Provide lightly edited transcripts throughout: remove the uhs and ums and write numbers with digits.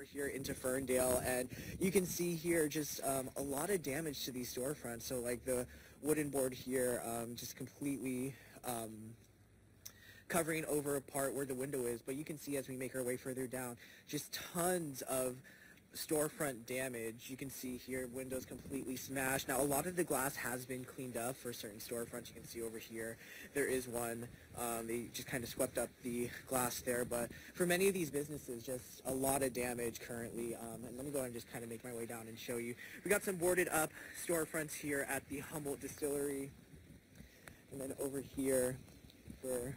over here into Ferndale, and you can see here just a lot of damage to these storefronts. So like the wooden board here just completely covering over a part where the window is, but you can see as we make our way further down, just tons of storefront damage. You can see here windows completely smashed. Now a lot of the glass has been cleaned up for certain storefronts. You can see over here there is one. They just kind of swept up the glass there, but for many of these businesses just a lot of damage currently. And let me go ahead and just kind of make my way down and show you. We got some boarded up storefronts here at the Humboldt Distillery, and then over here for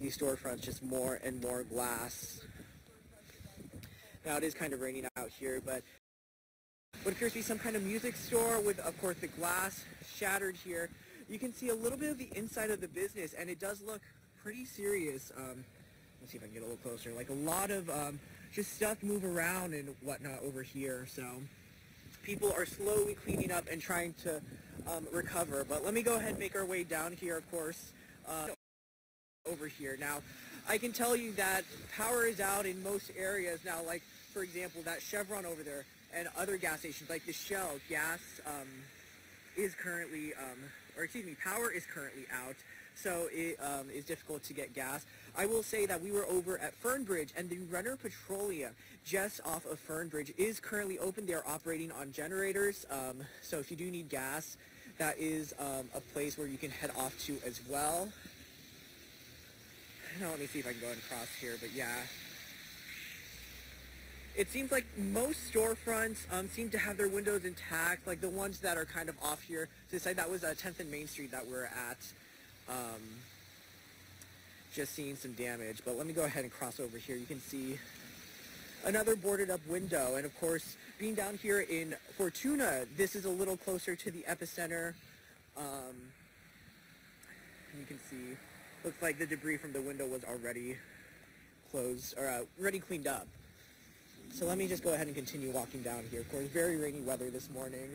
these storefronts just more and more glass. Now it is kind of raining out here, but what appears to be some kind of music store with, of course, the glass shattered here. You can see a little bit of the inside of the business, and it does look pretty serious. Let's see if I can get a little closer. Like a lot of just stuff move around and whatnot over here. So people are slowly cleaning up and trying to recover. But let me go ahead and make our way down here, of course, over here. Now, I can tell you that power is out in most areas now, like, for example, that Chevron over there and other gas stations, like the Shell gas is currently, power is currently out, so it is difficult to get gas. I will say that we were over at Fernbridge, and the Renner Petroleum just off of Fernbridge is currently open. They are operating on generators, so if you do need gas, that is a place where you can head off to as well. Now let me see if I can go and cross here, but yeah. It seems like most storefronts seem to have their windows intact, like the ones that are kind of off here. So this side, that was 10th and Main Street that we're at. Just seeing some damage, but let me go ahead and cross over here. You can see another boarded up window, and of course, being down here in Fortuna, this is a little closer to the epicenter. You can see looks like the debris from the window was already closed or already cleaned up. So let me just go ahead and continue walking down here. Of course, very rainy weather this morning.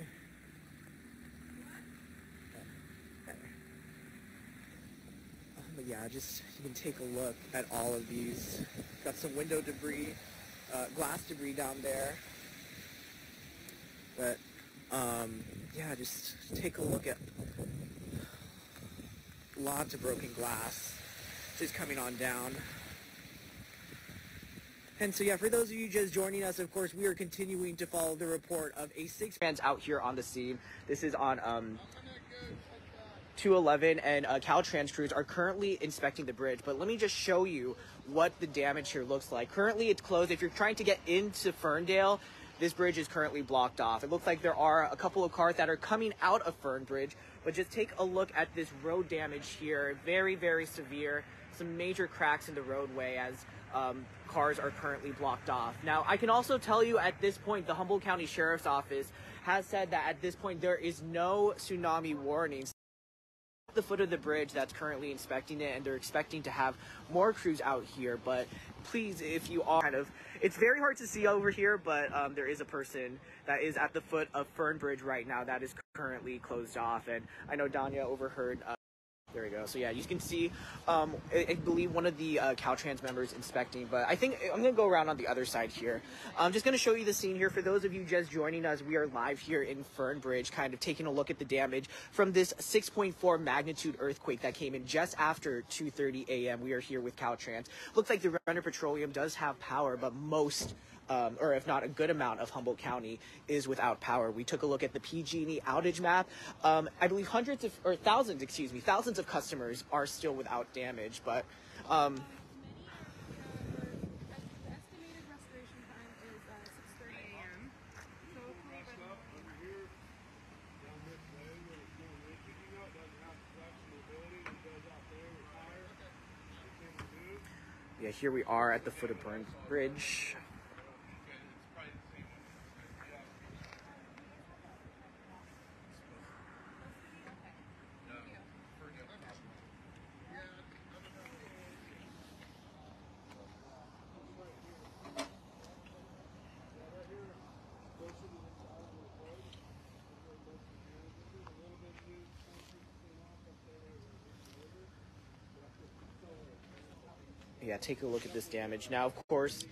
But yeah, just you can take a look at all of these. Got some window debris, glass debris down there. But yeah, just take a look at. Lots of broken glass just coming on down. And so yeah, for those of you just joining us, of course, we are continuing to follow the report of a six-man out here on the scene. This is on 211, and Caltrans crews are currently inspecting the bridge. But let me just show you what the damage here looks like. Currently, it's closed. If you're trying to get into Ferndale, this bridge is currently blocked off. It looks like there are a couple of cars that are coming out of Fernbridge, but just take a look at this road damage here. Very, very severe. Some major cracks in the roadway as cars are currently blocked off. Now, I can also tell you at this point, the Humboldt County Sheriff's Office has said that at this point, there is no tsunami warnings. The foot of the bridge that's currently inspecting it, and they're expecting to have more crews out here, but please, if you are kind of, it's very hard to see over here, but there is a person that is at the foot of Fernbridge right now that is currently closed off, and I know Danya overheard there we go. So yeah, you can see I believe one of the Caltrans members inspecting, but I think I'm gonna go around on the other side here. I'm just gonna show you the scene here. For those of you just joining us, we are live here in Fernbridge, kind of taking a look at the damage from this 6.4 magnitude earthquake that came in just after 2:30 a.m. We are here with Caltrans. Looks like the Renner Petroleum does have power, but most or if not a good amount of Humboldt County is without power. We took a look at the PG&E outage map. I believe thousands of customers are still without damage, but the estimated restoration time is 6:30 a.m. So yeah, here we are at the foot of Burns Bridge. Yeah, take a look at this damage. Now, of course,